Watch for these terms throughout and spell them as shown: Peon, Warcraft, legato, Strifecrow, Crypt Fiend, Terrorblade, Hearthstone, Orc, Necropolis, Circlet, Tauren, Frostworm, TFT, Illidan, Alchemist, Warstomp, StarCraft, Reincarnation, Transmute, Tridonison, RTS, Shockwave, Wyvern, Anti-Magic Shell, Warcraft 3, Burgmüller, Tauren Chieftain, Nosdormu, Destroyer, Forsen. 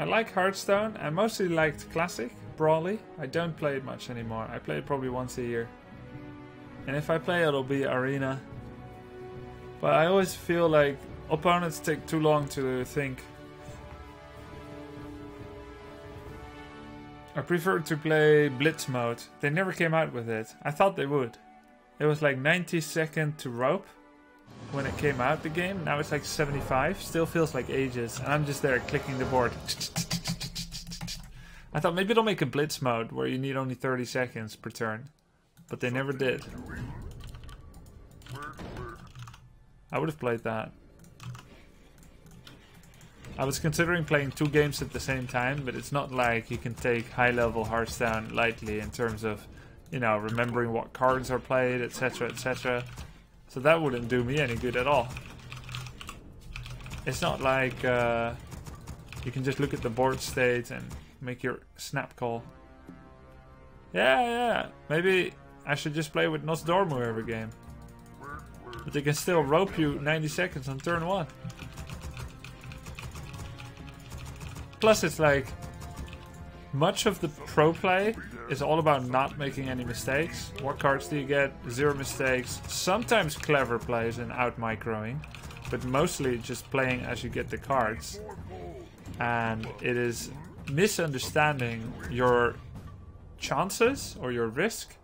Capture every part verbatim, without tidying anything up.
I like Hearthstone. I mostly liked Classic, Brawly. I don't play it much anymore. I play it probably once a year. And if I play, it'll be Arena. But I always feel like opponents take too long to think. I prefer to play Blitz mode. They never came out with it. I thought they would. It was like ninety seconds to rope when it came out, the game. Now it's like seventy-five. Still feels like ages. And I'm just there clicking the board. I thought maybe they'll make a Blitz mode where you need only thirty seconds per turn. But they never did. I would have played that. I was considering playing two games at the same time, but it's not like you can take high-level Hearthstone lightly in terms of, you know, remembering what cards are played, et cetera, et cetera. So that wouldn't do me any good at all. It's not like uh, you can just look at the board state and make your snap call. Yeah, yeah, maybe I should just play with Nosdormu every game. But they can still rope you ninety seconds on turn one. Plus it's like, much of the pro play is all about not making any mistakes. What cards do you get? Zero mistakes. Sometimes clever plays and out-microing, but mostly just playing as you get the cards. And it is misunderstanding your chances or your risk,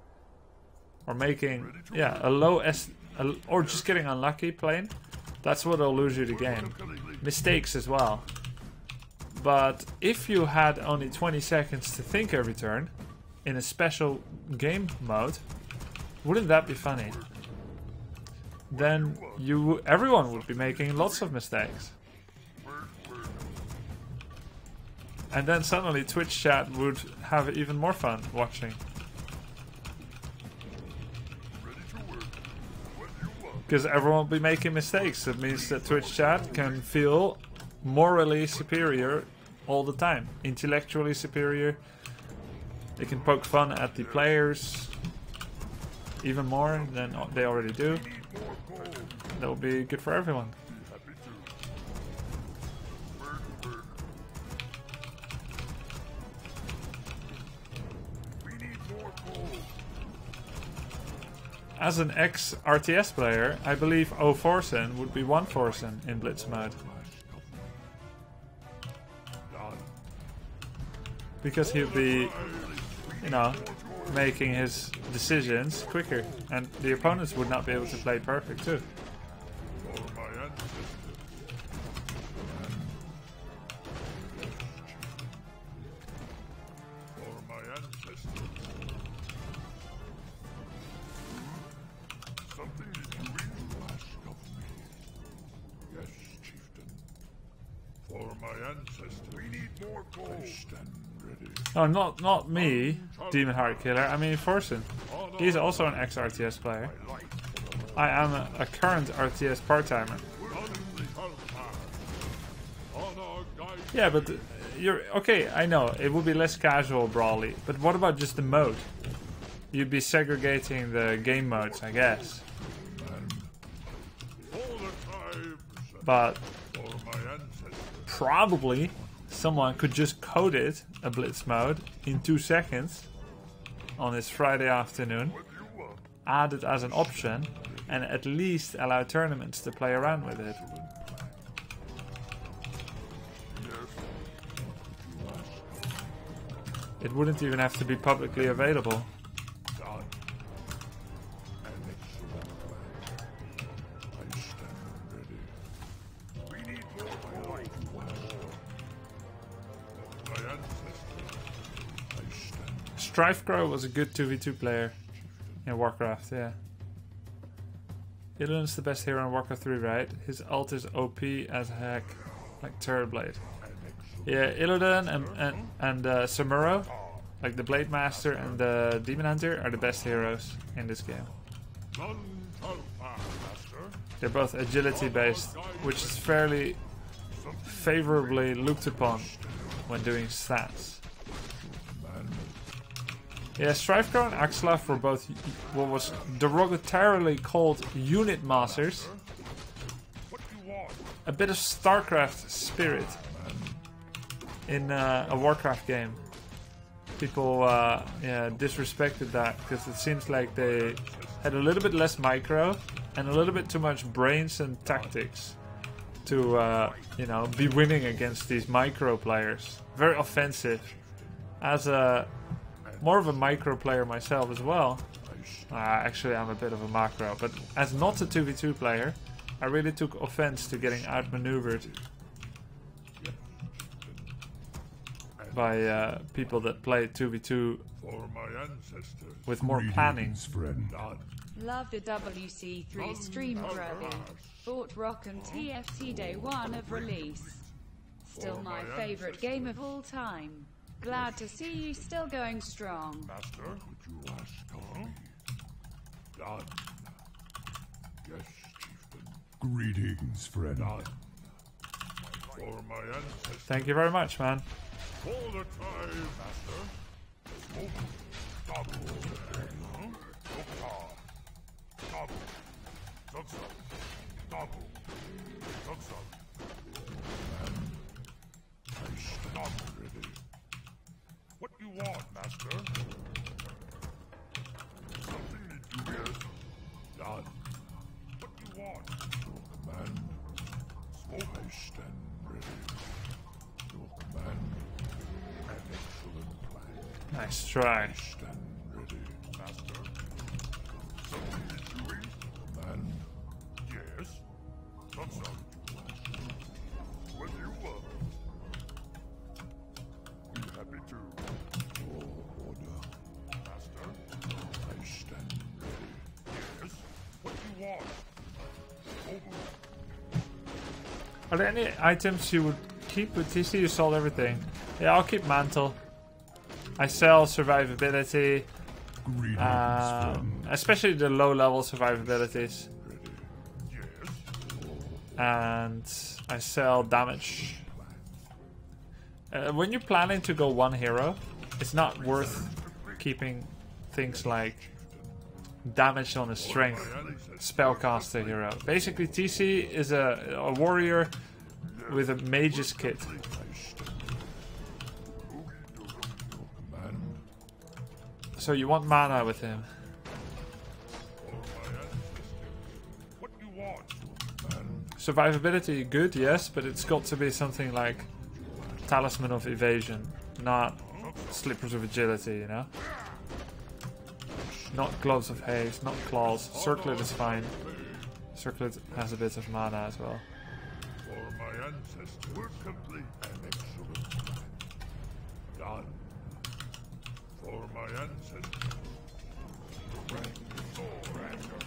or making, yeah, a low S, a, or just getting unlucky playing. That's what'll lose you the game. Mistakes as well. But if you had only twenty seconds to think every turn, in a special game mode, wouldn't that be funny? Then you, everyone would be making lots of mistakes. And then suddenly Twitch chat would have even more fun watching. Because everyone would be making mistakes. It means that Twitch chat can feel morally superior all the time, intellectually superior. They can poke fun at the players even more than they already do. That will be good for everyone. As an ex-R T S player, I believe O Forsen would be one Forsen in Blitz mode. Because he'll be, you know, making his decisions quicker, and the opponents would not be able to play perfect too. No, not not me, Demon Heart Killer. I mean Forsen. He's also an ex-R T S player. I am a, a current R T S part-timer. Yeah, but you're okay. I know it would be less casual brawly, but what about just the mode? You'd be segregating the game modes, I guess. But probably someone could just code it, a Blitz mode, in two seconds on this Friday afternoon, add it as an option, and at least allow tournaments to play around with it. It wouldn't even have to be publicly available. Strifecrow was a good two v two player in Warcraft, yeah. Illidan's the best hero in Warcraft three, right? His ult is O P as heck, like Terrorblade. Yeah, Illidan and, and, and uh, Samuro, like the Blademaster and the Demon Hunter, are the best heroes in this game. They're both agility based, which is fairly favorably looked upon when doing stats. Yeah, Strifecrow and Axlaf were both what was derogatorily called unit masters. A bit of StarCraft spirit. in uh, a Warcraft game. People uh, yeah, disrespected that because it seems like they had a little bit less micro and a little bit too much brains and tactics to uh, you know, be winning against these micro players. Very offensive. As a more of a micro player myself as well. Uh, actually, I'm a bit of a macro, but as not a two v two player, I really took offense to getting outmaneuvered by uh, people that play two v two with more planning. Love the W C three stream, Grubby. Fort Rock and T F T day one of release. Still my favorite game of all time. Glad to see you still going strong. Master, could you ask me? Done. Yes, Chieftain. Greetings, friend. Done. For my ancestors. Thank you very much, man. For the tribe, Master. Double. Double. Double. Double. Double. Double. Double. What do you want, Master? Something to do with? Done. What do you want? Your command. Smoke, I stand ready. Your command. An excellent plan. Nice try. I stand ready, Master. Something to do with? Your command. Yes. Something to do with? What do you want? Happy to. Your order. Master. I stand ready. Yes. What do you want? Over. Are there any items you would keep with T C? You sold everything. Yeah, I'll keep mantle. I sell survivability. Um, especially the low level survivabilities. And I sell damage. Uh, when you're planning to go one hero, it's not worth keeping things like damage on a strength spellcaster hero. Basically, T C is a, a warrior with a mage's kit. So you want mana with him. Survivability, good, yes, but it's got to be something like Talisman of Evasion, not Slippers of Agility, you know? Not Gloves of Haste, not Claws. Circlet is fine. Circlet has a bit of mana as well. For my ancestors, we're complete and excellent. Done. For my ancestors, rank four, rank four.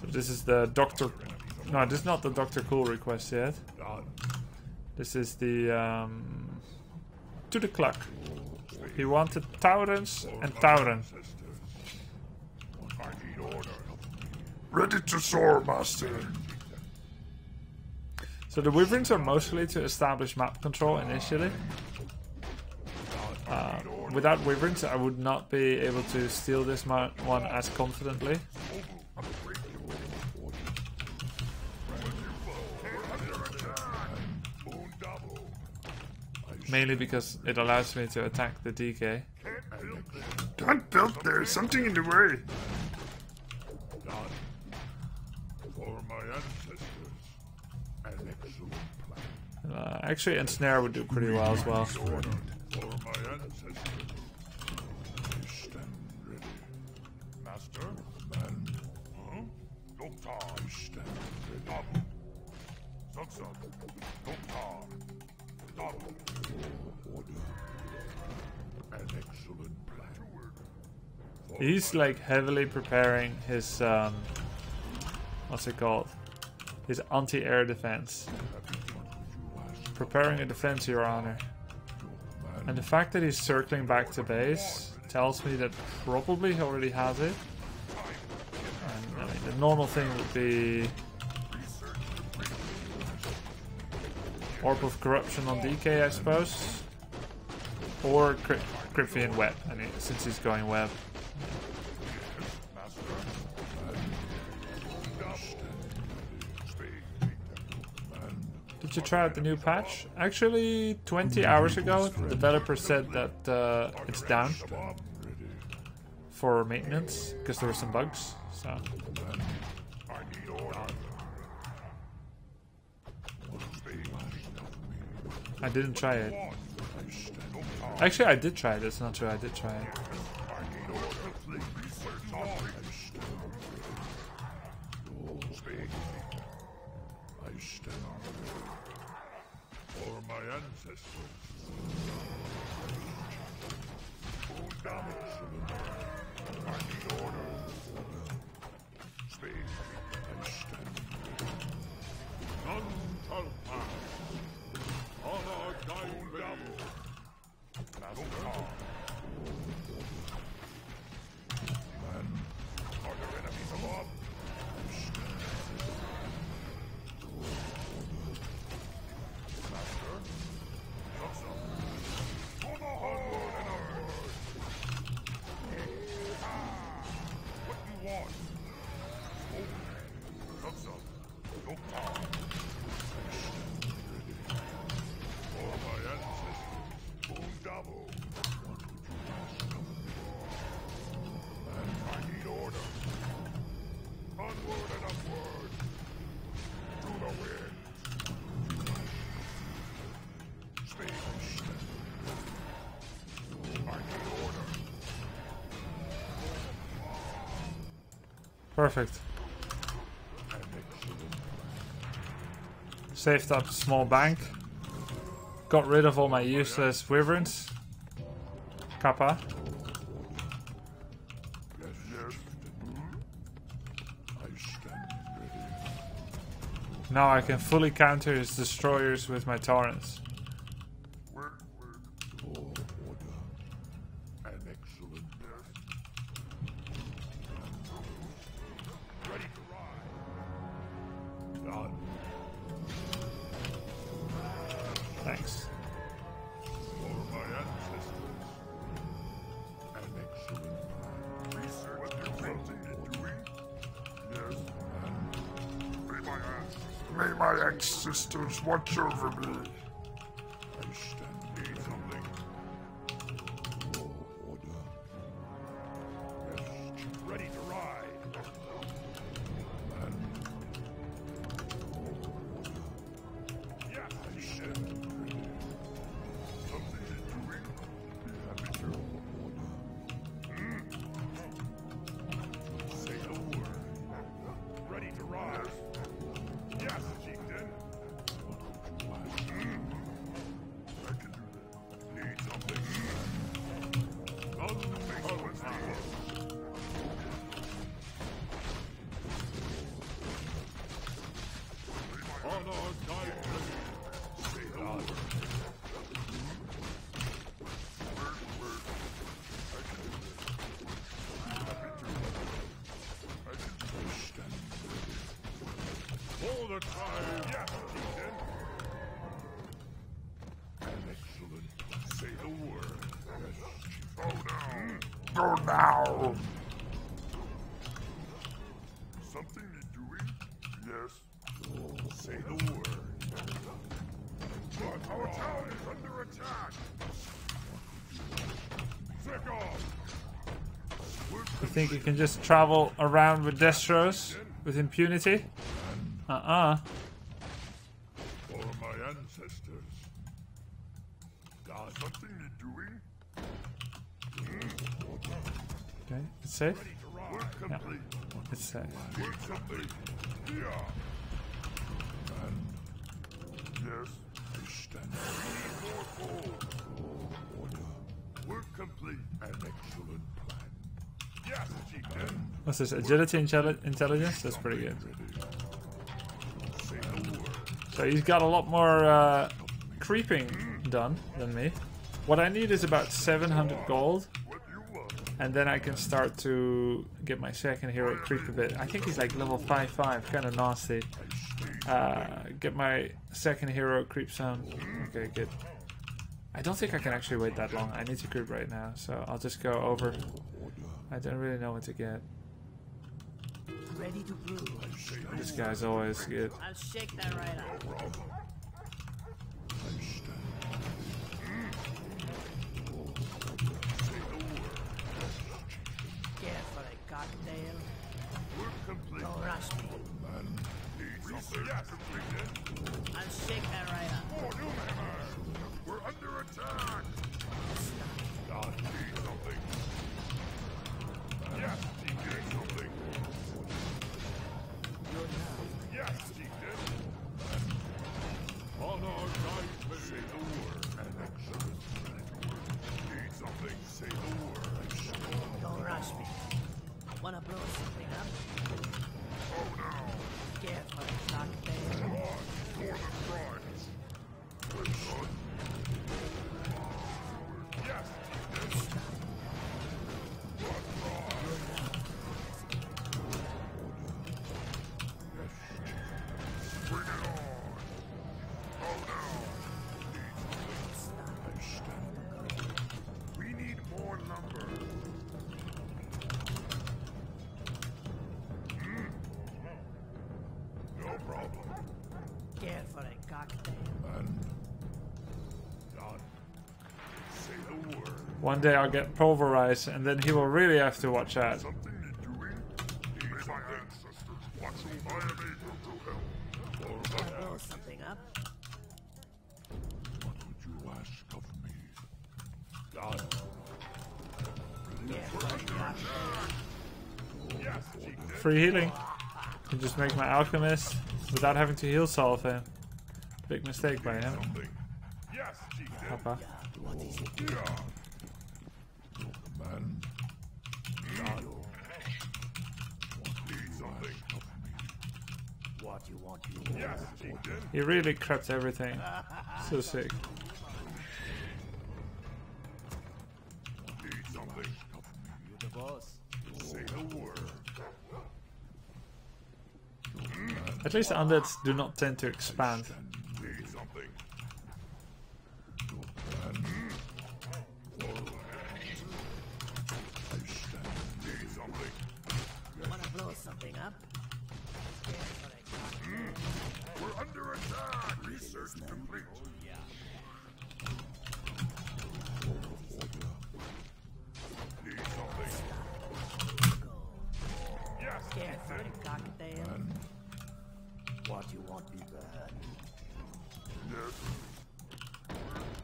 So this is the Doctor... No, this is not the Doctor Cool request yet. This is the um, to the clock. He wanted Taurens and Tauren. Ready to soar, Master. So the Wyverns are mostly to establish map control initially. Uh, without Wyverns, I would not be able to steal this one as confidently. Mainly because it allows me to attack the D K. Don't build there, something in the way. Uh, actually, Ensnare would do pretty well as well. He's like heavily preparing his um what's it called? His anti-air defense. Preparing a defense, Your Honor. And the fact that he's circling back to base tells me that probably he already has it. And, I mean, the normal thing would be Orb of Corruption on D K, I suppose. Or Crypt Fiend Web, I mean, since he's going web. you try out the new patch? Actually, twenty hours ago, the developer said that uh, it's down for maintenance because there were some bugs. So. I didn't try it. Actually, I did try it. It's not true. I did try it. Perfect. Saved up small bank. Got rid of all my useless wyverns. Kappa. Now I can fully counter his destroyers with my Taurens. Watch over me. I stand need something. All order. Yes, ready to ride. And yes, I stand ready. Something is doing. Happy to order. Say the word. Ready to ride. Yes, Chieftain. Go now. Something you're doing? Yes. Oh, say the word. But our town is under attack. Check off. You think you can just travel around with Destros with impunity? Uh-uh. For my ancestors. Got something you're doing? Okay, it's safe? Yeah, it's safe. Yes, I stand. We're complete. An excellent plan. Yes, Chieftain. What's this? Agility intelli intelligence? That's pretty good. So he's got a lot more uh, creeping done than me. What I need is about seven hundred gold. And then I can start to get my second hero creep a bit. I think he's like level five five, kind of nasty. Uh, get my second hero creep some. Okay, good. I don't think I can actually wait that long. I need to creep right now, so I'll just go over. I don't really know what to get. Ready to brew. This guy's always good. I'll shake that right out. Careful, cocktail. We're complete. Don't rush me. Yes. I'll shake that right up. More new hammer. We're under attack. Stop. I need something. Yes, he did something. You're not. Yes, he did. On our side, say the word. And action. Need something. Say the word. Don't rush me. I wanna blow something up. Oh no. Careful, cocktail. Come on, for the prize. Good son. Yes, yes. What prize? Bring it on. Oh no. We need more numbers. Care for a cocktail. And done. Say the word. One day I'll get pulverized, and then he will really have to watch out. Something to do in my ancestors. Watch whom I am able to help. Can I blow something up? What would you ask of me? Done. Free healing. I can just make my alchemist without having to heal solve him. Big mistake by him. Yes, Papa. What is it? Man. What you want? Yes, he really craps everything. So sick. Need something. You're the boss. Say the word. At least the undeads do not tend to expand. You wanna blow something up? We're under attack! Research complete! Need something? Yes! Careful, cocktail! What you want be bad. Yes.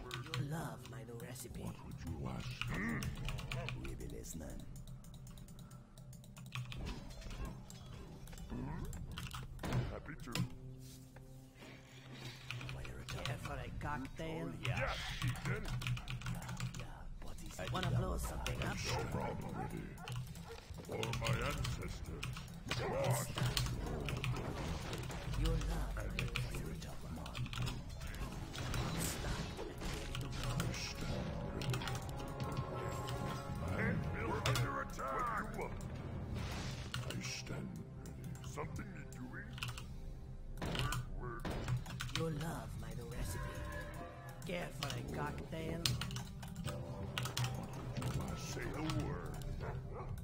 You love my new recipe. What would you ask? Mm. We'll be listening. Mm. Happy to. Care for a cocktail? Yes, yeah. She did. Yeah. What is it? Wanna blow something up? No problem with it. For my ancestors. Watch. Your love and the spirit of man. We're under attack. I stand ready. Something you're doing? Word. Your love, my new recipe. Care for a cocktail? I say the word.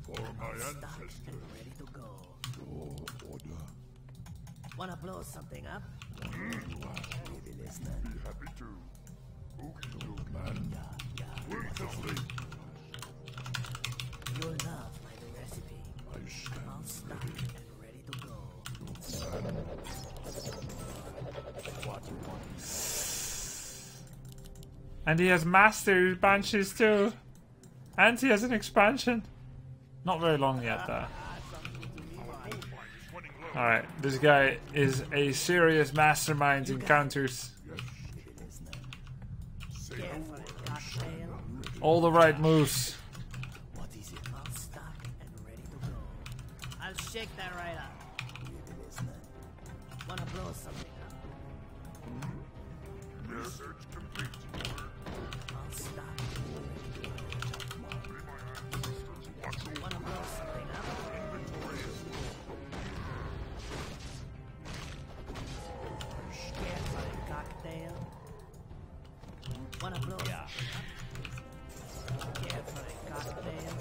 For my ancestors. Ready to go. Your order. Wanna blow something up? Maybe listen. Be happy to. Okay, man. Yeah, yeah. We're complete. You'll love my new recipe. I stand all started and ready to go. What you want? And he has mastered banshees too. And he has an expansion. Not very long yet, though. Alright, this guy is a serious mastermind in counters. All the right moves. What is it? All stuck and ready to go. I'll shake that right up. Wanna blow something up? Research complete. All stuck and ready to go. Wanna blow something up? Wanna blow yeah. Care for a cocktail?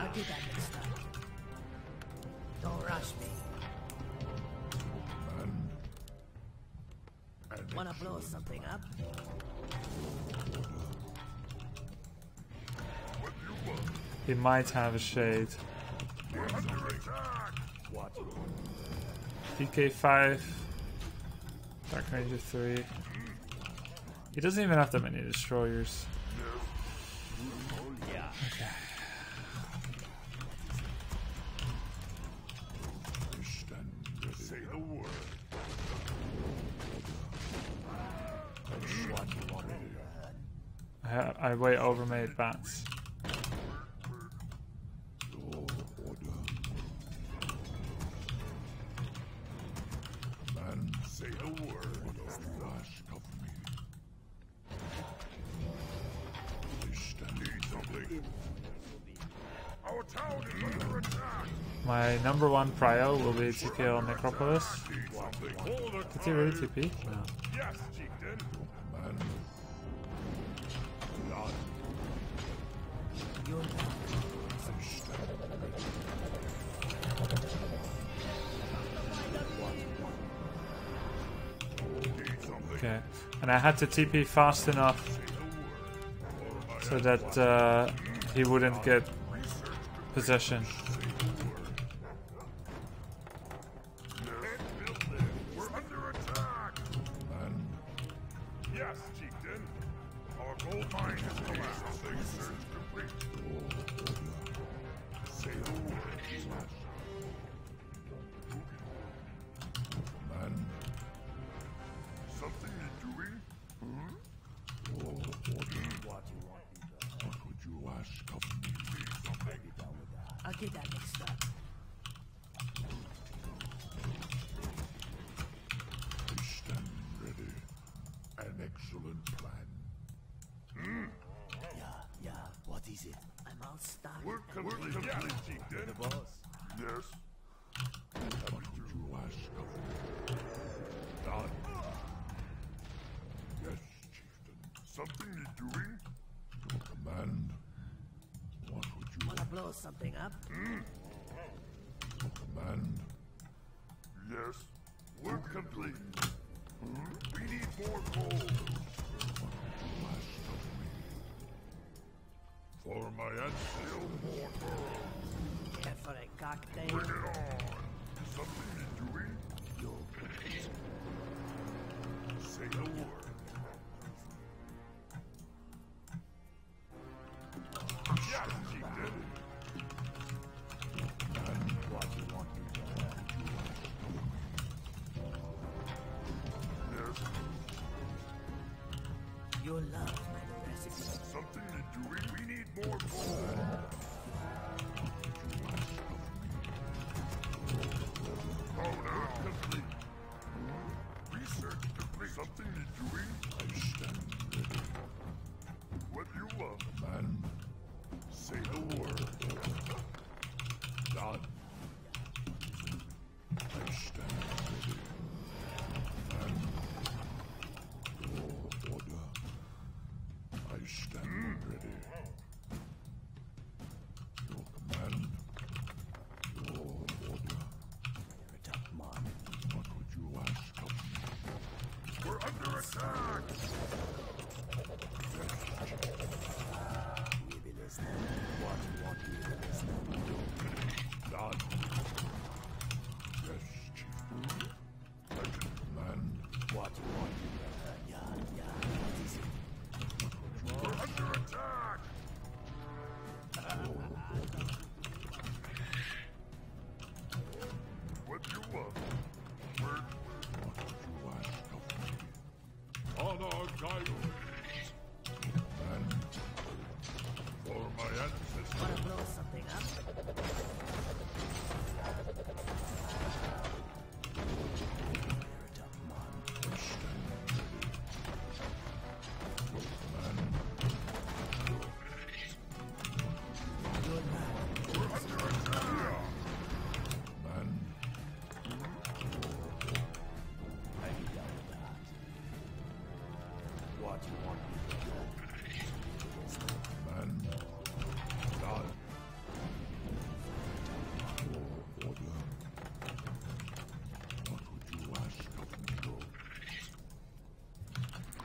I'll do that next time. Wanna blow something up? He might have a shade. D K five. Dark Ranger three. He doesn't even have that many destroyers. Okay. I way overmade bats. My number one prio will be to kill Necropolis. Did he really T P? No. Okay, and I had to T P fast enough so that uh, he wouldn't get possession.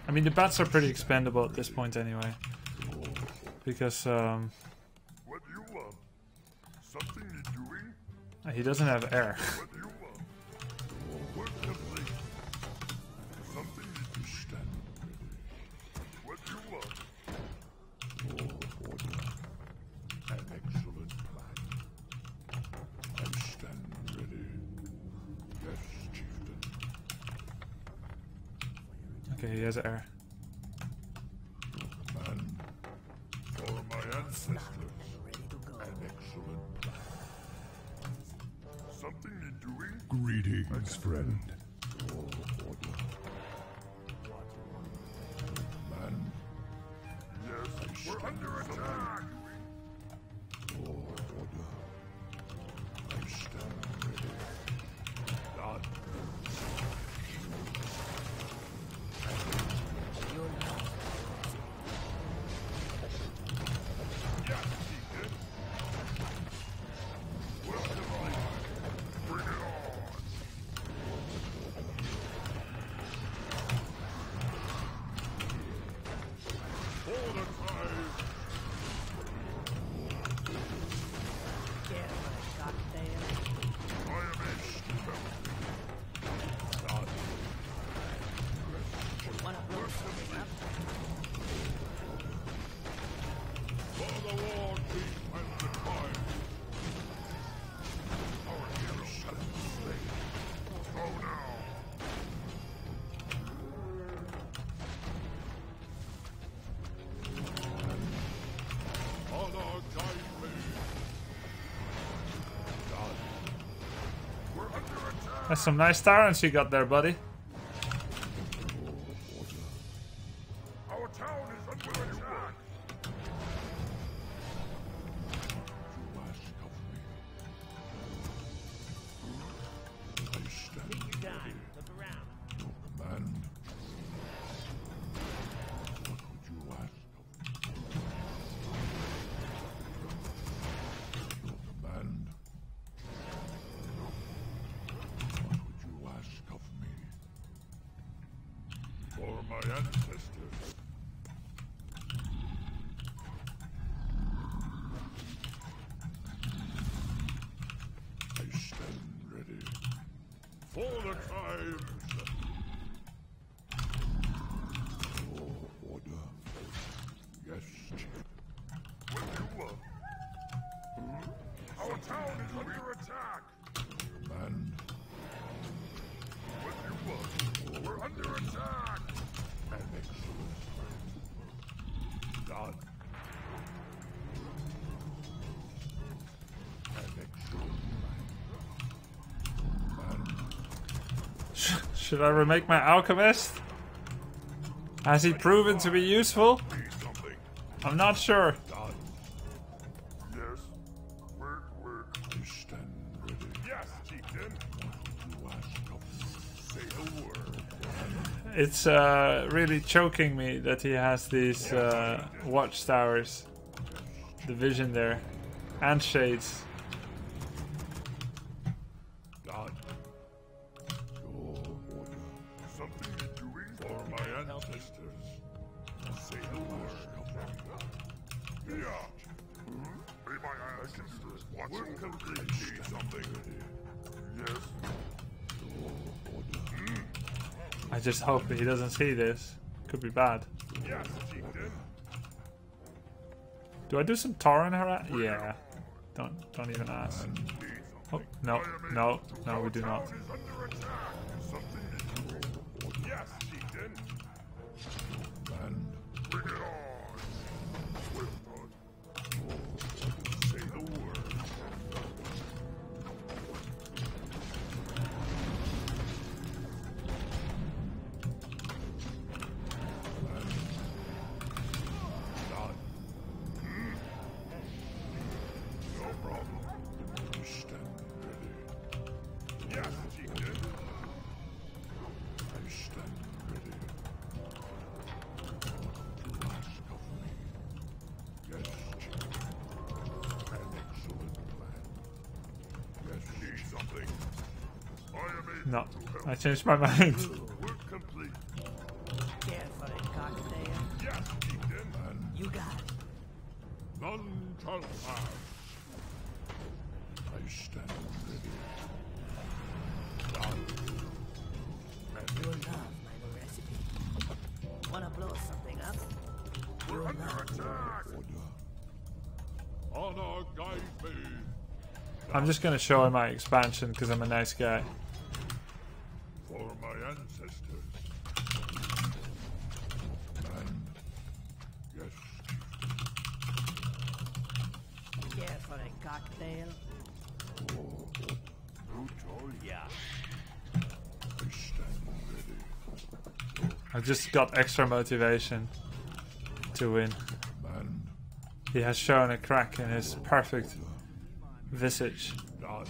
I mean, the bats are pretty expendable at this point anyway, because um, what do you want? Something you're doing? He doesn't have air. What do you want? Work the blade. Something you stand. What do you want? An excellent plan. I stand ready. Yes, chieftain. Okay, he has air. Man, for my ancestors, an excellent plan. Something you're doing? Greetings, friend. Man. Yes, I we're under attack. I stand ready. God. That's some nice Taurens you got there, buddy. Our town is under attack. Should I remake my Alchemist? Has he proven to be useful? I'm not sure. It's uh, really choking me that he has these uh, watchtowers, the vision there, and shades. Just hope that he doesn't see this. Could be bad. Do I do some Tauren harass? Yeah. Don't don't even ask. Oh no, no, no, we do not. No, I changed my mind. you got. None shall pass. I stand ready. Now. You'll love my new recipe. Wanna blow something up? We're under attack! Honor guide me. I'm just gonna show him my expansion because I'm a nice guy. For my ancestors. And yes. Care for a cocktail? Oh, brutal, yeah. I stand ready. I just got extra motivation to win. Man. He has shown a crack in his perfect visage. God.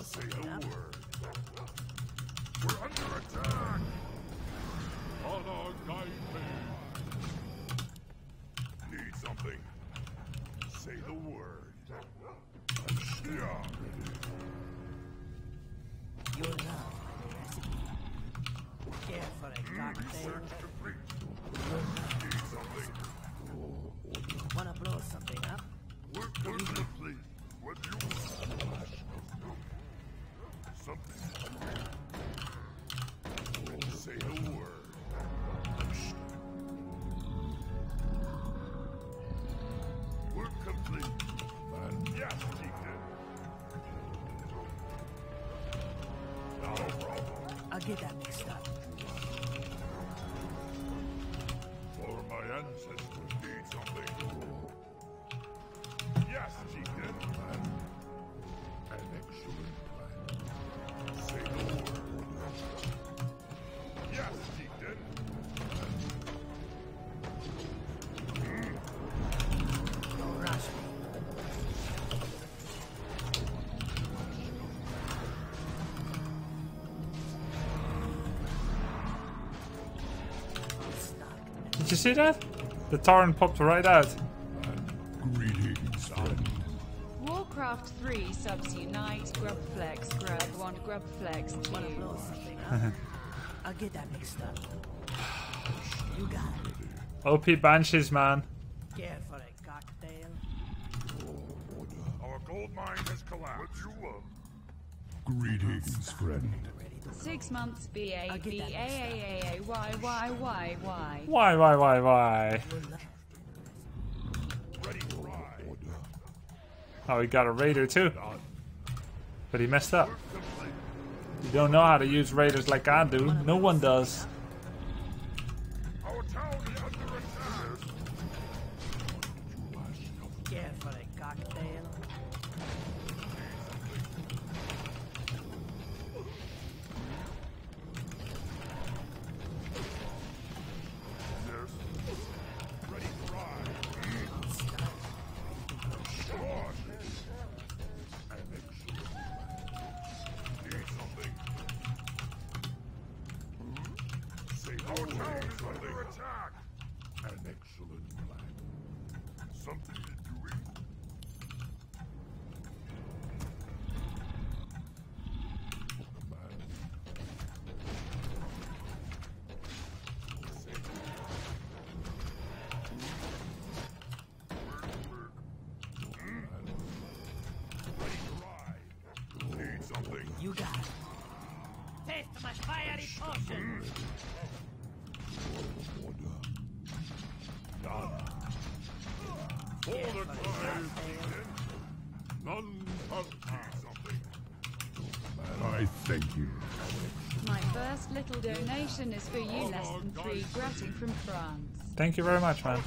Say a word. We're under attack. Honor guide me. Need something. Say the word. Yeah. Your love, my recipe. Care for a cocktail. Research complete. Need something. Wanna blow something up? Work perfectly. What you want? Something. Say a word. We're complete. And yes, Deacon. No problem. I'll get that mixed up. For my ancestors need something. Yes, Deacon. An excellent. Yes, she did. Mm. Don't rush me. Did you see that? The Tauren popped right out. Warcraft three subs unite, grubflex, grub one, grubflex two. Wanna blow something up? I'll get that mixed up. You got it. O P Banshees, man. Care for a cocktail? gold mine has collapsed. What you want? Greetings, friend. Six months, B A B A A A Y Y Y Y. Why why why why? Oh, he got a Raider too, but he messed up. You don't know how to use Raiders like I do. No one does. Is for you less than three gratin from France. Thank you very much, man.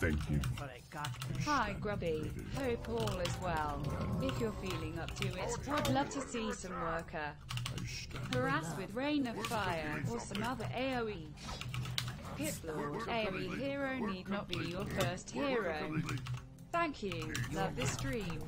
Thank you. Hi, Grubby. Hope all is well. If you're feeling up to it, would love to see some Worker. Harass with Rain of Fire or some other AoE. Piplord, AoE hero need not be your first hero. Thank you. Love the stream.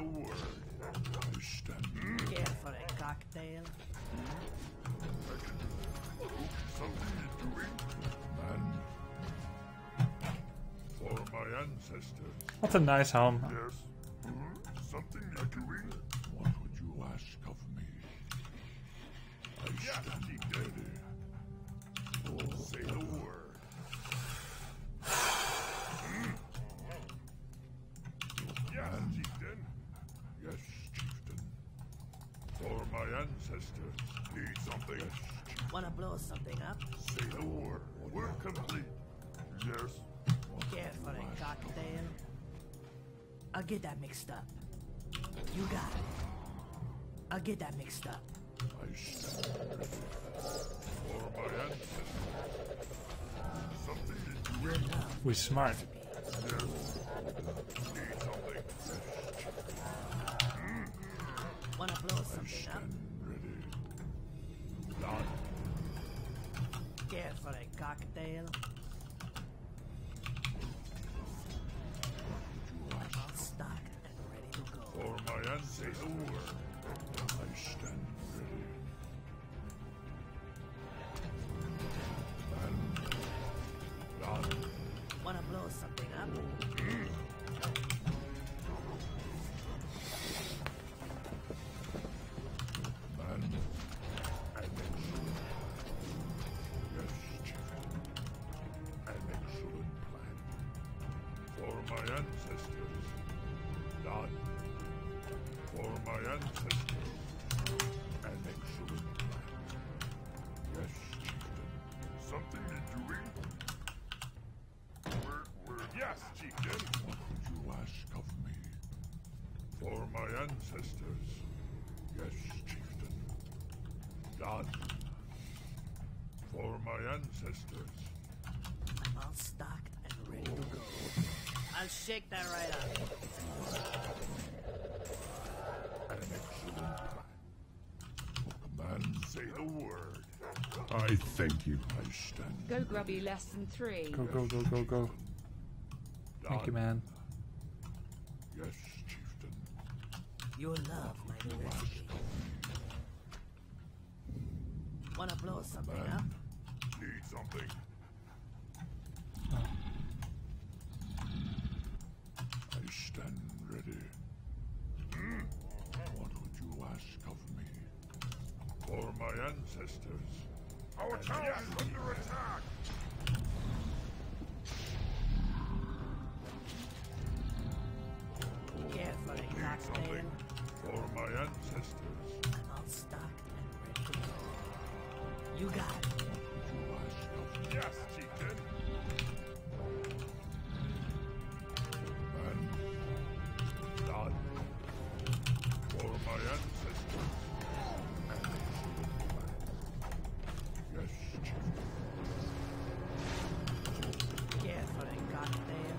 a word. Understand? Care for a cocktail? I can do it, man. For my ancestors. What a nice home. Yes. Mm-hmm. Something like a wing. What would you ask of me? I stand ready. Oh, say the word. Ancestors need something. Wanna blow something up? Say the word. We're complete. Yes. Care for a cocktail? I'll get that mixed up. You got it. I'll get that mixed up. I stand for my ancestors. Something that you read. We're smart. Yes. Need something. Mm. Wanna blow something up? Care for a cocktail? I'm stocked and ready to go. For my ancestors, I stand ready. And done. Wanna blow something up? Mm. Ancestors. Yes, Chieftain. Done. For my ancestors. I'm all stocked and ready to go. I'll shake that right up. An excellent plan. Man, say the word. I thank you. I stand. Go, Grubby, lesson three. Go, go, go, go, go. Thank you, man. Yes. Your love, my recipe. Wanna blow something Man. up? Need something. Oh. I stand ready. Mm. What would you ask of me? For my ancestors. Our town is under attack! Careful, cocktail. For my ancestors. I'm all stocked and ready to go. You got it. Yes, Chieftain. And done. For my ancestors. And yes, Chieftain. Careful, cocktail.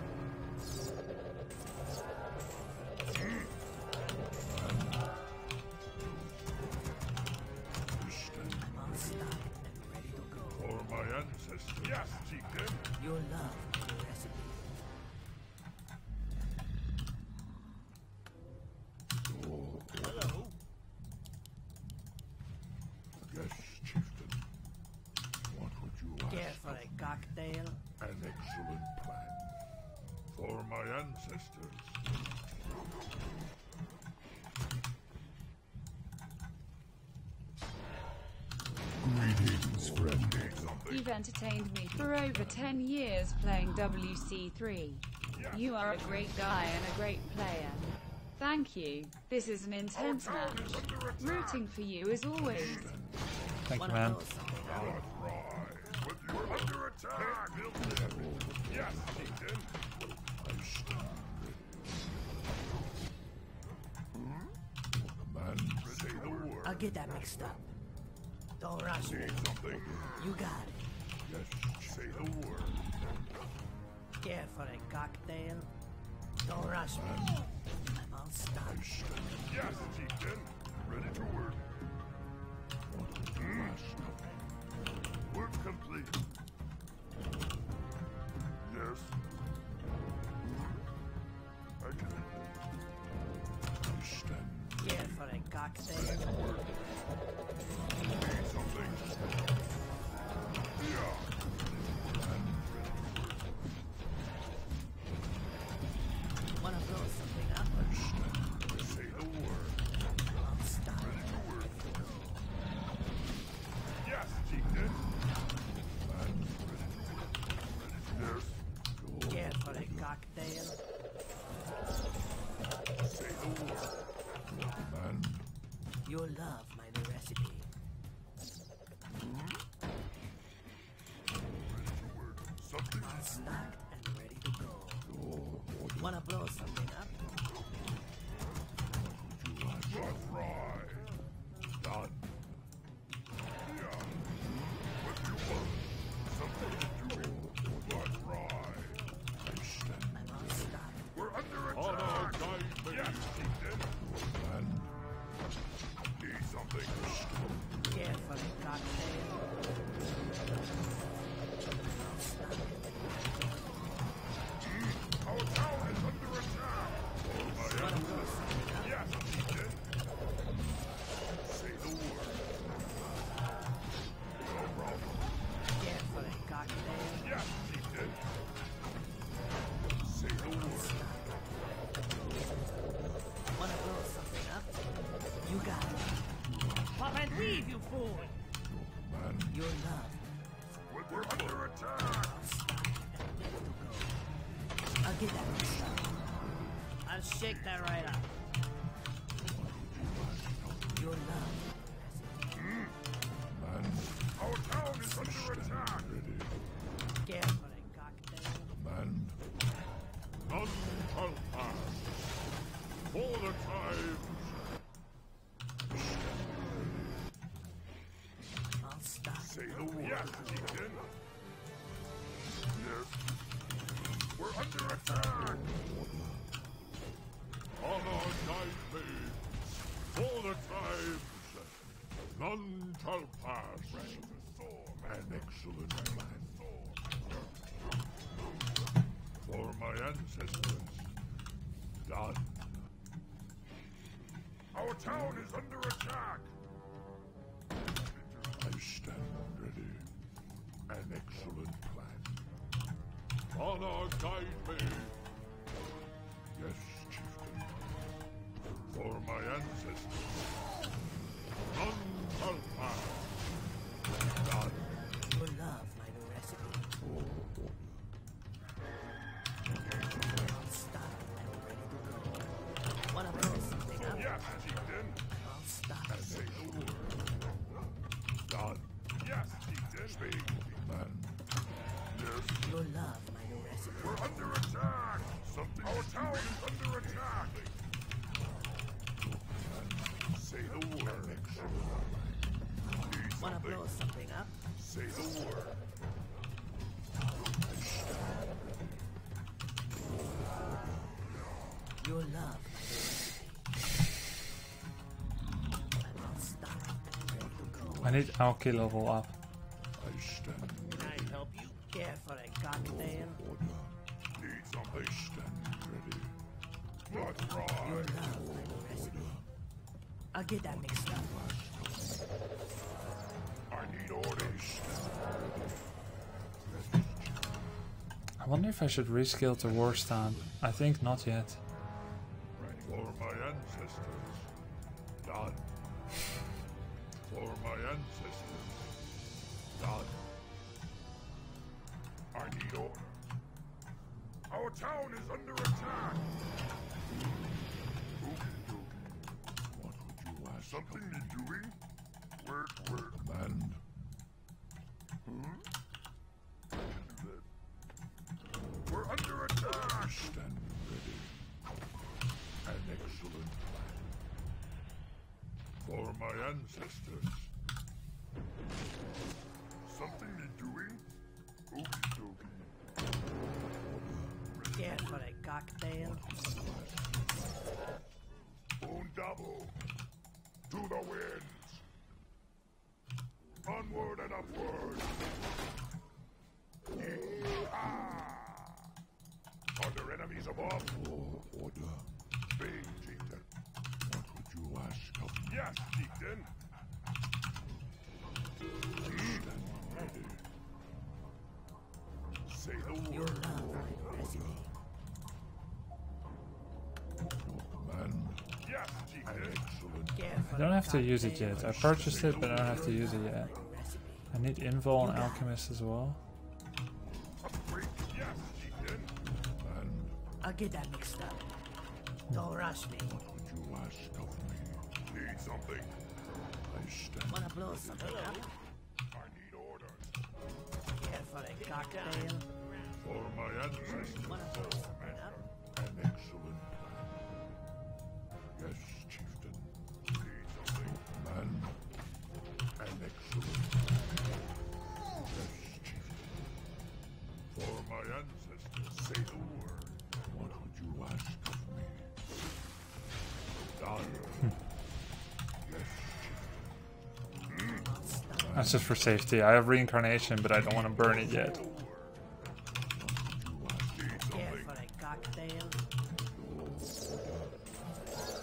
Yes, Chieftain. Your love for the recipe. Oh. Hello. Yes, Chieftain. What would you ask? Care for a cocktail? An excellent plan. For my ancestors. Greetings, friend. You've entertained me for over ten years playing W C three. Yeah. You are a great guy and a great player. Thank you. This is an intense match. Rooting for you as always. Thank you, man. You're under attack. Yes, Chieftain. I'll get that mixed up. Don't rush me. Something. You got it. Yes, say the word. Care for a cocktail? Don't rush me. I'm all stocked. Yes, Chieftain. Ready to work. Mm. Work complete. Yes. I can. God save. One of those something up. Say the word. I'll stop. Yes, Chieftain. Yes, for a cocktail. Say the word. Man. You'll love my new recipe. Something I'm snagged and ready to go. Oh, wanna blow something up? Just right. Done. Yeah. What you want? Something to do. Shake that right up. Your love. Mm. Man. Our town is under attack. Get for a cocktail. Man. None shall pass. For the times. I'll stop. Say the word. Yes, Chieftain. Yes. We're under attack. Honor guide me, for the times, none shall pass. An excellent plan. For my ancestors, done. Our town is under attack. I stand ready. An excellent plan. Honor guide me. Yes. For my ancestors, none shall pass. None. Your love, my new recipe. I'll stop and ready to go. Wanna blow something up? Yes, Chieftain. I'll stop. And say the word. Done. Yes, Chieftain. Speak, man. Yes. Your love, my new recipe. We're under attack. Something. Our tower is under attack. Say the word. Wanna blow something up? Say the word. Your love. I need Alki level up. Can I help you care for a cocktail? Need something ready. Not right. Your love. I'll get that mixed up. I need orders. I wonder if I should rescale to Warstomp. I think not yet. For my ancestors, done. For my ancestors, done. I need orders. Our town is under attack. Something you're doing? Work, work, man. Hmm? I can do that. We're under attack! Stand ready. An excellent plan. For my ancestors. Something you're doing? Okie dokie. Care for a cocktail? Bone double. To the winds! Onward and upward! Yee-haw! Under enemies above! Law, order! Bane, Chieftain, what would you ask of me? Yes, Chieftain. Say the word. I don't have to use it yet. I purchased it, but I don't have to use it yet. I need Invol and Alchemist as well. I'll get that mixed up. Don't rush me. What would you ask of me? Need something? I stand. Wanna blow something up? I need orders. Care for a cocktail? For my adversary. Wanna blow something up? An excellent plan. Yes, Chieftain. Need something? Man. An excellent plan. Yes, Chieftain. For my ancestors, say the word. What would you ask of me? That's just for safety. I have Reincarnation, but I don't want to burn it yet.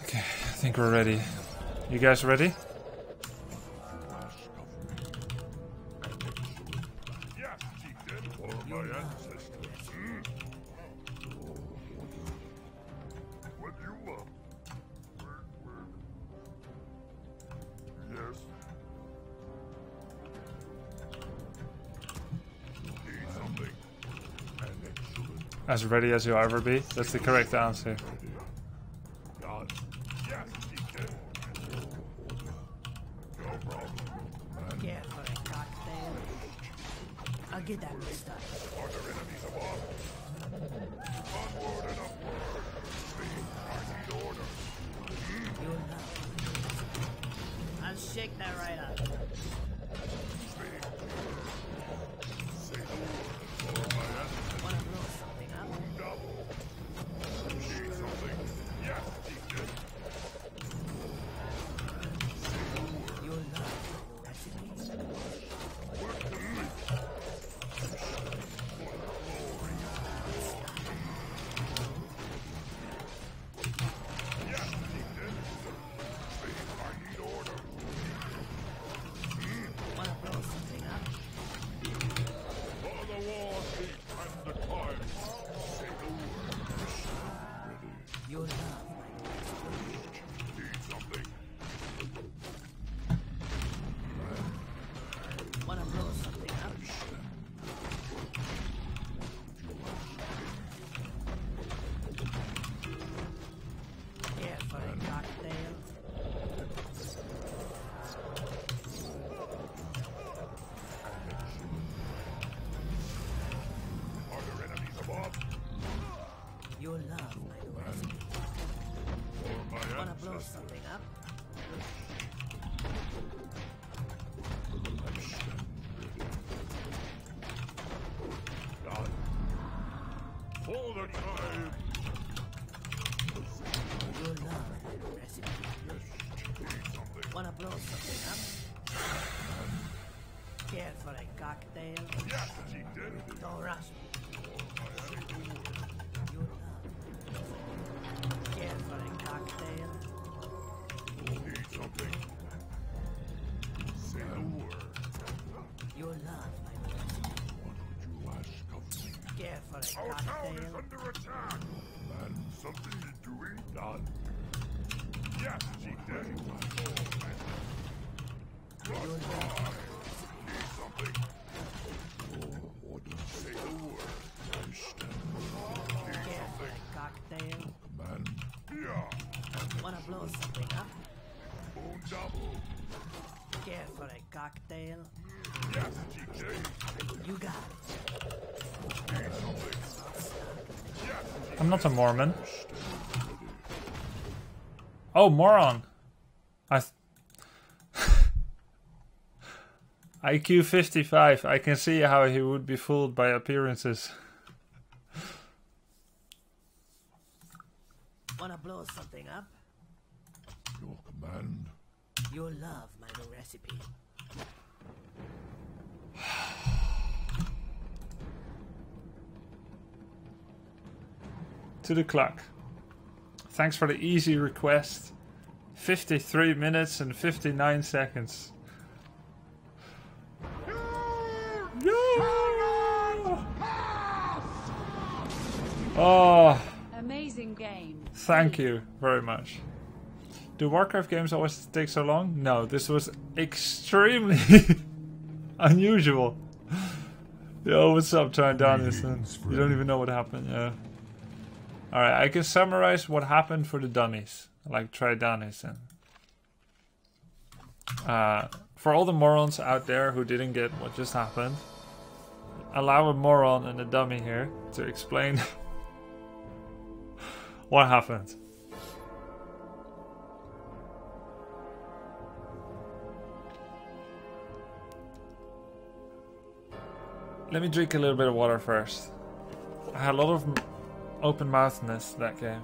Okay, I think we're ready. You guys ready? As ready as you'll ever be? That's the correct answer. Our town is under attack! Man, something is doing done. Yes, she did. Right. Need something. Or order. Say the word. I stand. Need something. Cocktail. Man. Yeah. Wanna blow something up? Boom double. Care for a cocktail? Yes, she did. You got it. I'm not a Mormon. Oh, moron! I th I Q fifty-five. I can see how he would be fooled by appearances. Wanna blow something up? Your command. Your love, my new recipe. To the clock. Thanks for the easy request. fifty-three minutes and fifty-nine seconds. Oh, amazing game. Thank you very much. Do Warcraft games always take so long? No, this was extremely unusual. Yo, what's up, Turn Down Distance? You don't even know what happened, yeah. Alright, I can summarize what happened for the dummies. Like Tridonison. Uh, for all the morons out there who didn't get what just happened, allow a moron and a dummy here to explain what happened. Let me drink a little bit of water first. I had a lot of open mouthedness that game.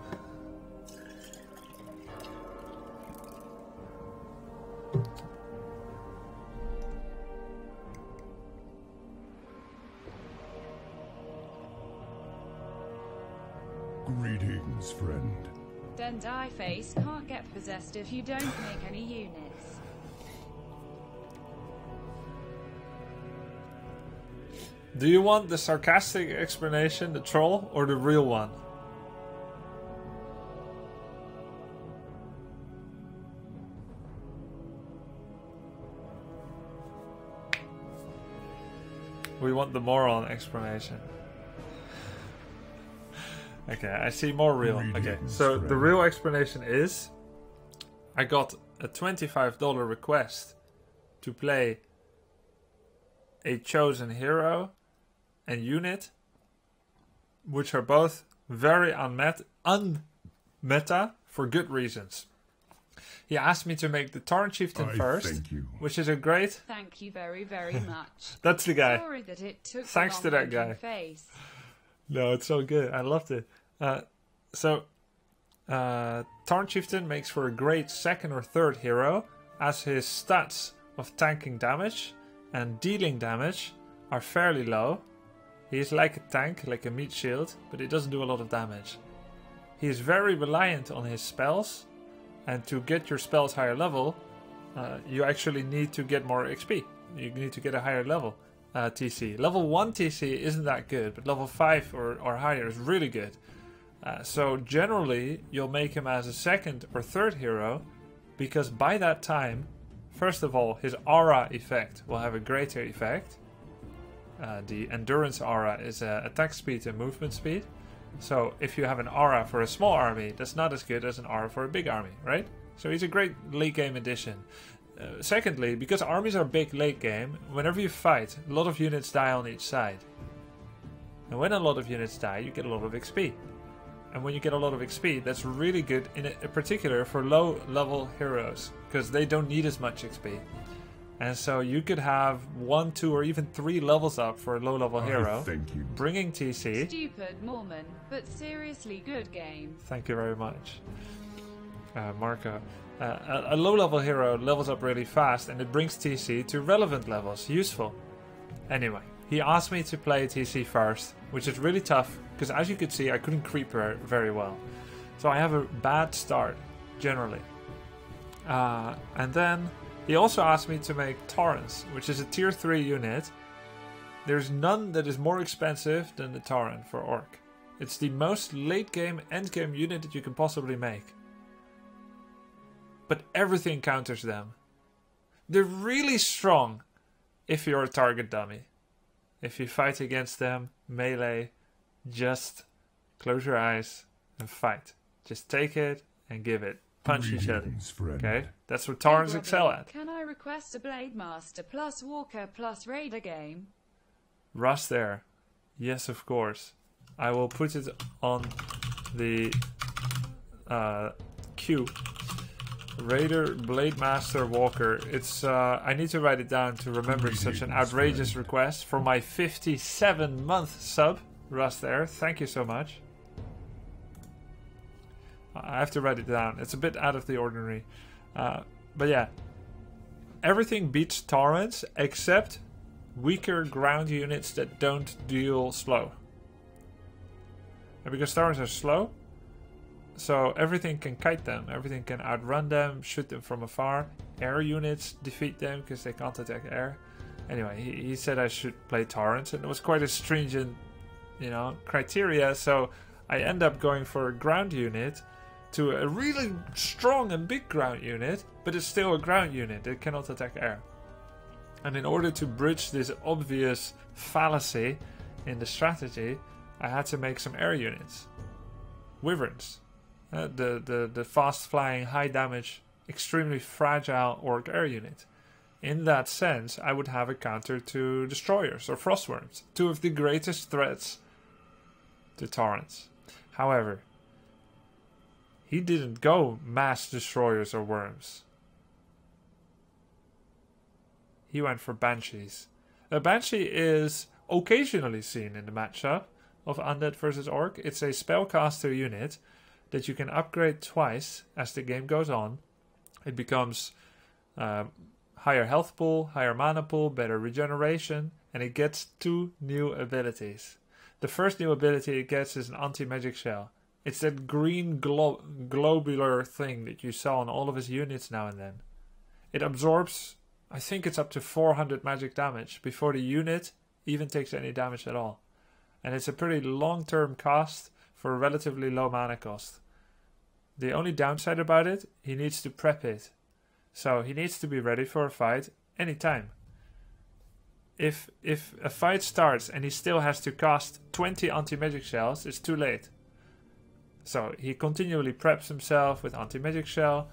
Greetings, friend. Don't die face, can't get possessed if you don't make any units. Do you want the sarcastic explanation, the troll, or the real one? We want the moron explanation. Okay, I see more real. Okay, so the real explanation is I got a twenty-five dollar request to play a chosen hero and unit, which are both very unmet, unmeta for good reasons. He asked me to make the Tauren Chieftain I first, thank you. Which is a great... Thank you very, very much. That's the guy. Sorry that it took Thanks to that guy. Face. No, it's so good. I loved it. Uh, so, uh, Tauren Chieftain makes for a great second or third hero, as his stats of tanking damage and dealing damage are fairly low. He is like a tank, like a meat shield, but he doesn't do a lot of damage. He is very reliant on his spells, and to get your spells higher level, uh, you actually need to get more X P. You need to get a higher level uh, T C. Level one T C isn't that good, but level five or, or higher is really good. Uh, so generally, you'll make him as a second or third hero, because by that time, first of all, his aura effect will have a greater effect. Uh, the endurance aura is uh, attack speed and movement speed. So if you have an aura for a small army, that's not as good as an aura for a big army, right? So he's a great late game addition. Uh, secondly, because armies are big late game, whenever you fight, a lot of units die on each side. And when a lot of units die, you get a lot of X P. And when you get a lot of X P, that's really good in, in particular for low level heroes, because they don't need as much X P. And so you could have one, two, or even three levels up for a low-level hero, thank you. Bringing T C. Stupid Mormon, but seriously good game. Thank you very much, uh, Marco. Uh, a, a low-level hero levels up really fast, and it brings T C to relevant levels. Useful. Anyway, he asked me to play T C first, which is really tough, because as you could see, I couldn't creep her very well. So I have a bad start, generally. Uh, and then... He also asked me to make Taurens, which is a tier three unit. There's none that is more expensive than the Tauren for Orc. It's the most late game, end game unit that you can possibly make. But everything counters them. They're really strong if you're a target dummy. If you fight against them, melee, just close your eyes and fight. Just take it and give it. Punch each other. Okay, that's what Taurens hey, excel at. Can I request a Blademaster plus Walker plus Raider game? Russ there. Yes, of course. I will put it on the uh, queue. Raider, Blademaster, Walker. It's. Uh, I need to write it down to remember Greetings, such an outrageous friend. Request for my fifty-seven month sub. Russ there. Thank you so much. I have to write it down. It's a bit out of the ordinary. Uh, but yeah. Everything beats Taurens except weaker ground units that don't deal slow. And because Taurens are slow, So everything can kite them, everything can outrun them, shoot them from afar. Air units defeat them because they can't attack air. Anyway, he, he said I should play Tauren, and it was quite a stringent, you know, criteria. So I end up going for a ground unit, to a really strong and big ground unit, but it's still a ground unit. It cannot attack air. And in order to bridge this obvious fallacy in the strategy, I had to make some air units. Wyverns. Uh, the, the, the fast flying, high damage, extremely fragile orc air unit. In that sense, I would have a counter to destroyers or frostworms, two of the greatest threats to Tauren. However, he didn't go mass destroyers or worms. He went for banshees. A banshee is occasionally seen in the matchup of Undead versus Orc. It's a spellcaster unit that you can upgrade twice as the game goes on. It becomes uh, higher health pool, higher mana pool, better regeneration, and it gets two new abilities. The first new ability it gets is an Anti-Magic Shell. It's that green glo globular thing that you saw on all of his units now and then. It absorbs, I think it's up to four hundred magic damage before the unit even takes any damage at all. And it's a pretty long-term cost for a relatively low mana cost. The only downside about it, he needs to prep it. So he needs to be ready for a fight anytime. If, if a fight starts and he still has to cast twenty Anti-Magic Shells, it's too late. So he continually preps himself with Anti-Magic Shell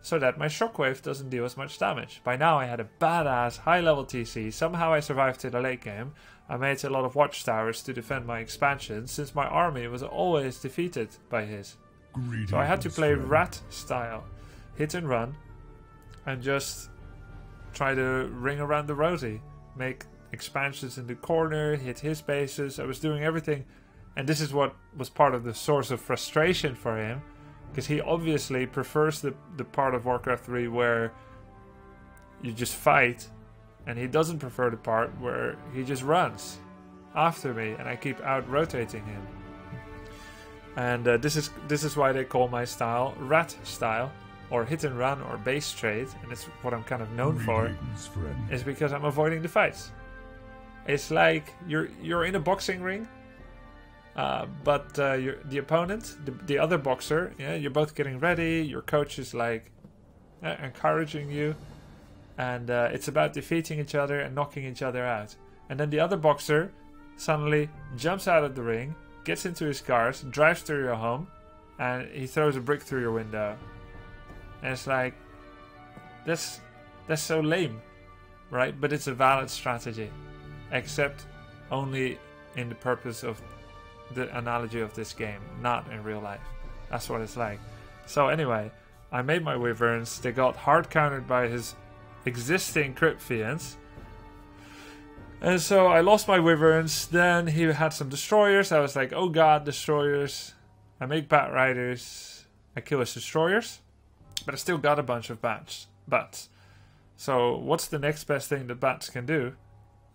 so that my Shockwave doesn't deal as much damage. By now I had a badass high level T C, somehow I survived to the late game. I made a lot of watchtowers to defend my expansion since my army was always defeated by his. Greetings, so I had to play rat style, hit and run, and just try to ring around the rosy. Make expansions in the corner, hit his bases, I was doing everything. And this is what was part of the source of frustration for him, because he obviously prefers the, the part of Warcraft three where you just fight, and he doesn't prefer the part where he just runs after me and I keep out-rotating him. And uh, this is this is why they call my style rat style, or hit and run, or base trade, and it's what I'm kind of known for, is because I'm avoiding the fights. It's like you're you're in a boxing ring. Uh, but uh, your, the opponent, the, the other boxer, yeah, you're both getting ready, your coach is like uh, encouraging you, and uh, it's about defeating each other and knocking each other out. And then the other boxer suddenly jumps out of the ring, gets into his cars, drives through your home, and he throws a brick through your window. And it's like, that's, that's so lame, right? But it's a valid strategy, except only in the purpose of the analogy of this game, not in real life. That's what it's like. So anyway, I made my Wyverns. They got hard countered by his existing Crypt Fiends, and so I lost my Wyverns. Then he had some destroyers. I was like, oh god, destroyers. I make Bat Riders, I kill his destroyers, but I still got a bunch of bats. Bats. So what's the next best thing that bats can do?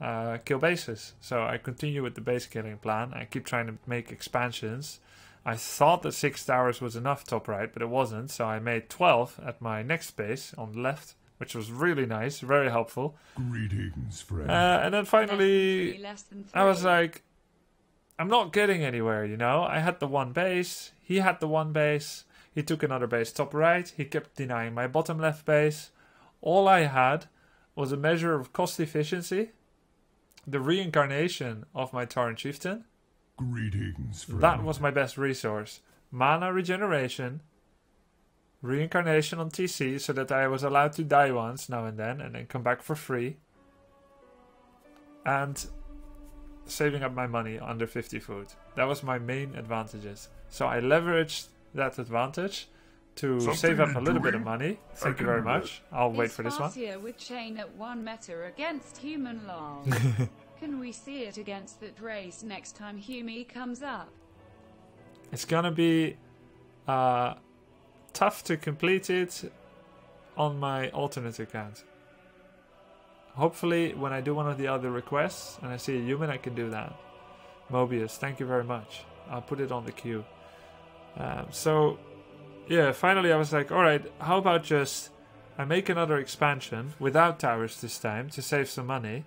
Uh, kill bases. So I continue with the base killing plan. I keep trying to make expansions. I thought that six towers was enough top right, but it wasn't. So I made twelve at my next base on the left, which was really nice, very helpful. Greetings, friend. Uh, and then finally, less than three, less than three. I was like, I'm not getting anywhere, you know. I had the one base. He had the one base. He took another base top right. He kept denying my bottom left base. All I had was a measure of cost efficiency. The reincarnation of my Tauren Chieftain. Greetings, friend. That was my best resource. Mana regeneration. Reincarnation on T C so that I was allowed to die once now and then and then come back for free. And saving up my money under fifty food. That was my main advantages. So I leveraged that advantage to Something save up a little bit of money. Thank you very much. I'll wait for this one. With chain at one meter against human law. Can we see it against that race next time Hume comes up? It's gonna be uh, tough to complete it on my alternate account. Hopefully, when I do one of the other requests and I see a human, I can do that. Mobius, thank you very much. I'll put it on the queue. Um, so. yeah, finally I was like, alright, how about just I make another expansion without towers this time to save some money.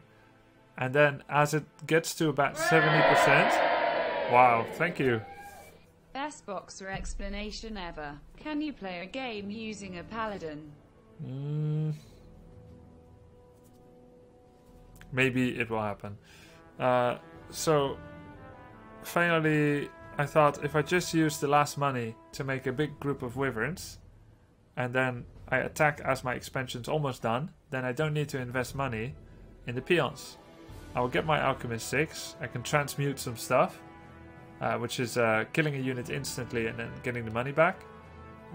And then as it gets to about seventy percent... Wow, thank you. Best boxer explanation ever. Can you play a game using a paladin? Mm. Maybe it will happen. Uh, so, finally, I thought if I just use the last money to make a big group of wyverns, and then I attack as my expansion's almost done, then I don't need to invest money in the peons. I will get my Alchemist six, I can transmute some stuff, uh, which is uh, killing a unit instantly and then getting the money back.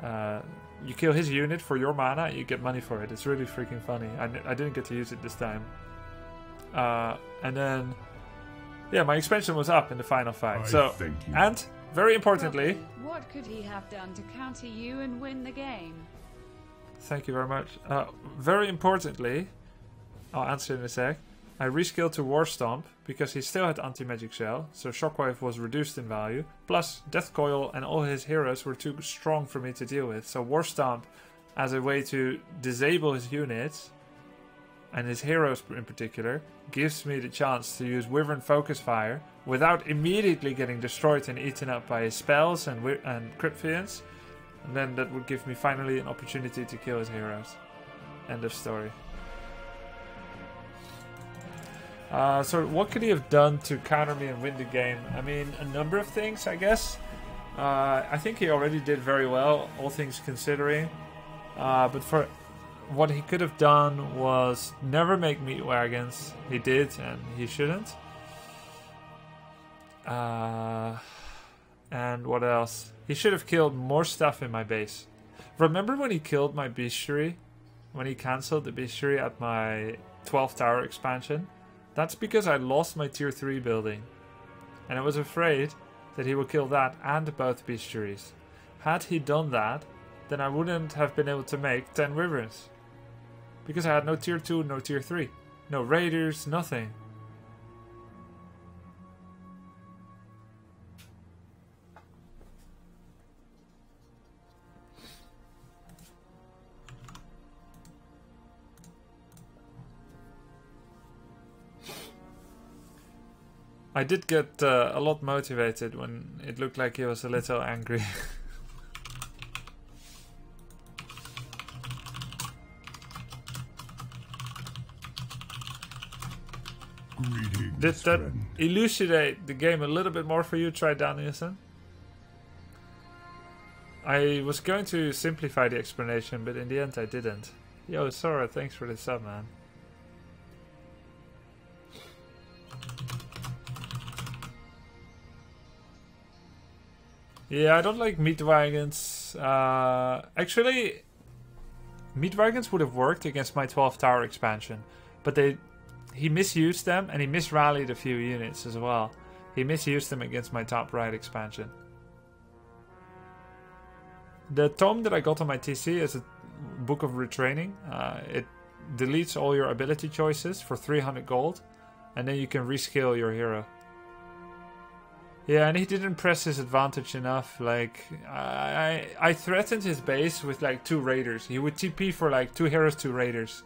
Uh, you kill his unit for your mana, you get money for it. It's really freaking funny. I, I didn't get to use it this time. Uh, and then, yeah, my expansion was up in the final fight. I so, and very importantly, what could he have done to counter you and win the game? Thank you very much. Uh, very importantly, I'll answer in a sec. I reskilled to Warstomp because he still had Anti-Magic Shell, so Shockwave was reduced in value. Plus, Death Coil and all his heroes were too strong for me to deal with, so Warstomp, as a way to disable his units, and his heroes in particular, gives me the chance to use Wyvern Focus Fire without immediately getting destroyed and eaten up by his spells and, and Crypt Fiends. And then that would give me finally an opportunity to kill his heroes. End of story. Uh, so what could he have done to counter me and win the game? I mean, a number of things, I guess. Uh, I think he already did very well, all things considering. Uh, but for what he could have done was never make meat wagons. He did, and he shouldn't. Uh, and what else? He should have killed more stuff in my base. Remember when he killed my Bestiary? When he cancelled the Bestiary at my twelfth tower expansion? That's because I lost my tier three building. And I was afraid that he would kill that and both Bestiaries. Had he done that, then I wouldn't have been able to make ten wyverns. Because I had no tier two, no tier three. No raiders, nothing. I did get uh, a lot motivated when it looked like he was a little angry. Greetings, did that friend. Elucidate the game a little bit more for you, Tridonison? I was going to simplify the explanation, but in the end I didn't. Yo, Sora, thanks for the sub, man. Yeah, I don't like meat wagons. Uh, actually, meat wagons would have worked against my twelfth tower expansion, but they he misused them and he misrallied a few units as well. He misused them against my top right expansion. The tome that I got on my T C is a book of retraining. Uh, it deletes all your ability choices for three hundred gold, and then you can reskill your hero. Yeah, and he didn't press his advantage enough. Like, I I threatened his base with like two raiders. He would T P for like two heroes, two raiders.